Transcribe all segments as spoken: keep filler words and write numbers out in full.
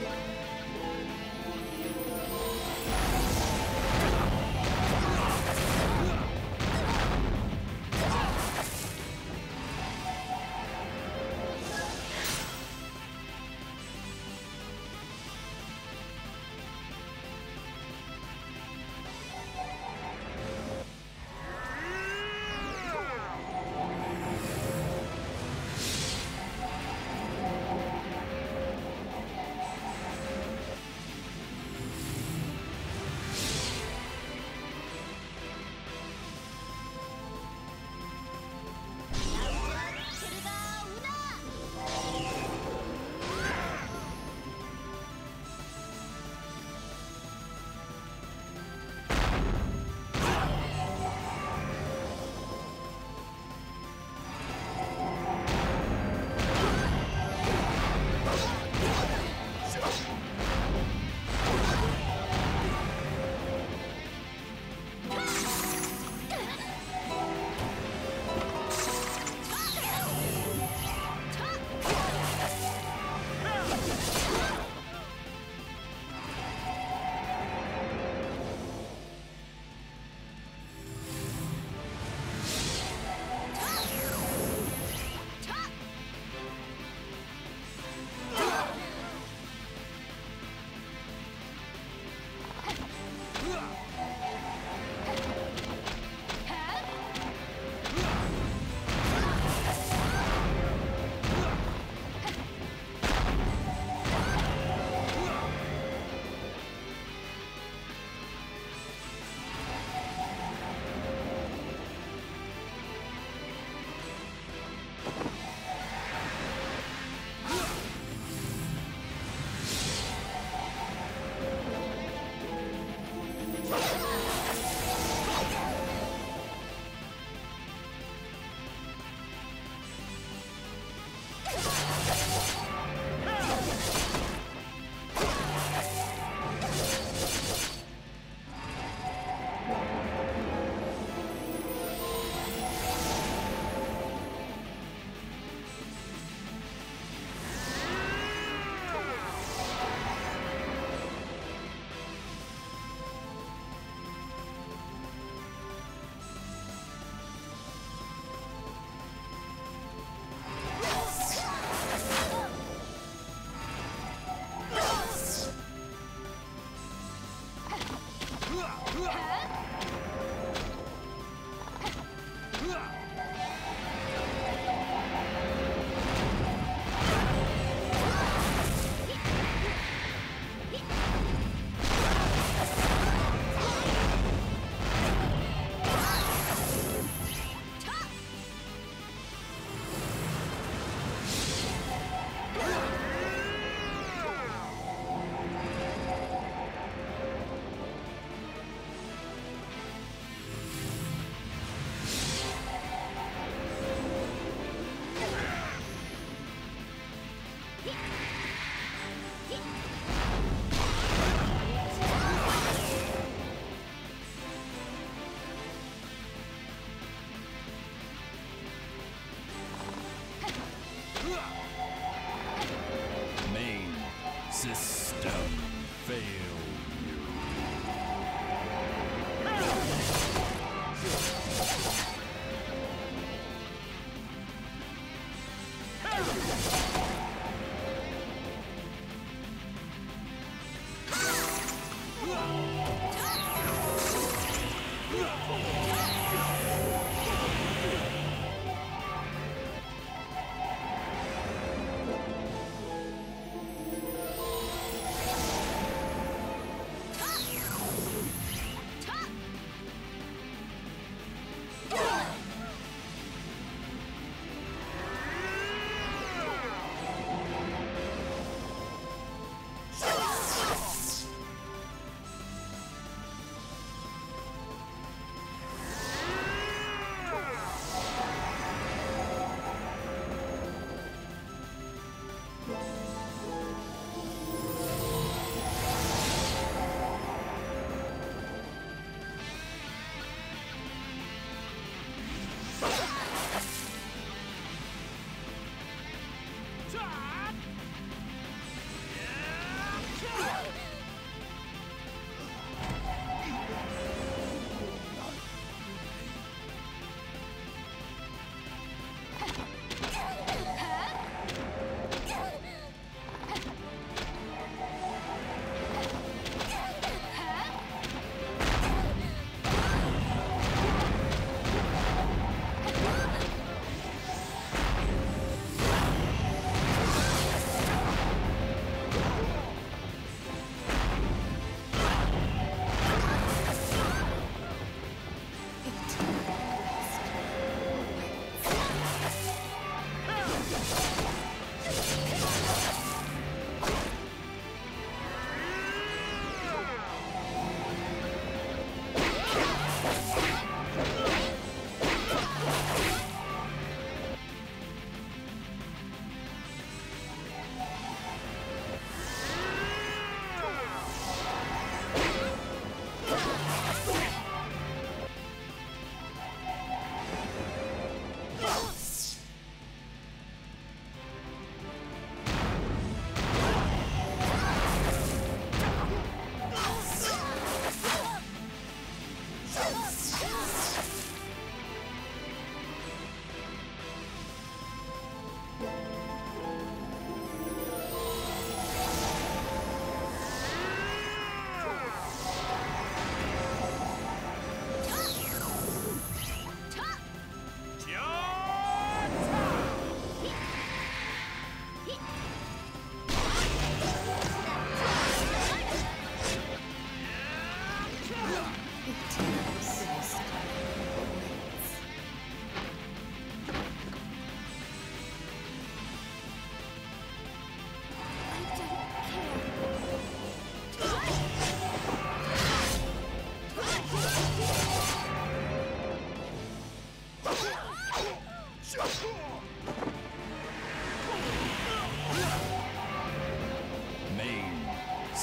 Yeah!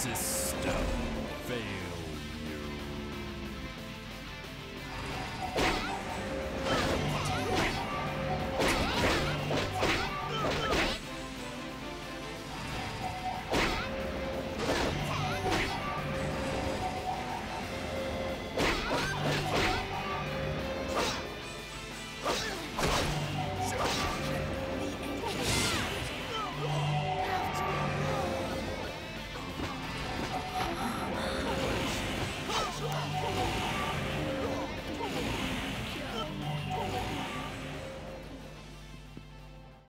Mrs. Stone failed.